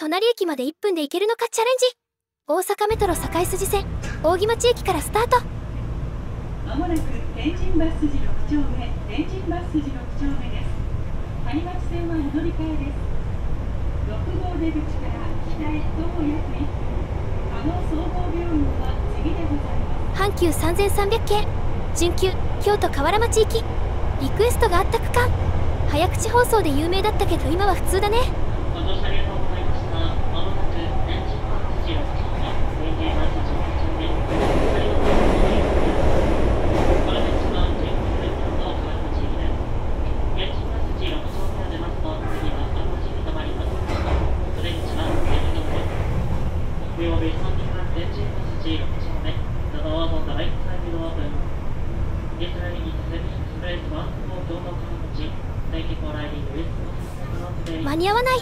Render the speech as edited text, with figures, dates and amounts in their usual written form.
隣駅まで1分で行けるのかチャレンジ。大阪メトロ堺筋線扇町駅からスタート。まもなく天神バス筋6丁目、天神バス筋6丁目です。谷町線は乗り換えです。6号出口から北へ徒歩約1分、加納総合病院は次でございます。阪急3300系準急京都河原町行き。リクエストがあった区間、早口放送で有名だったけど今は普通だね。間に合わない。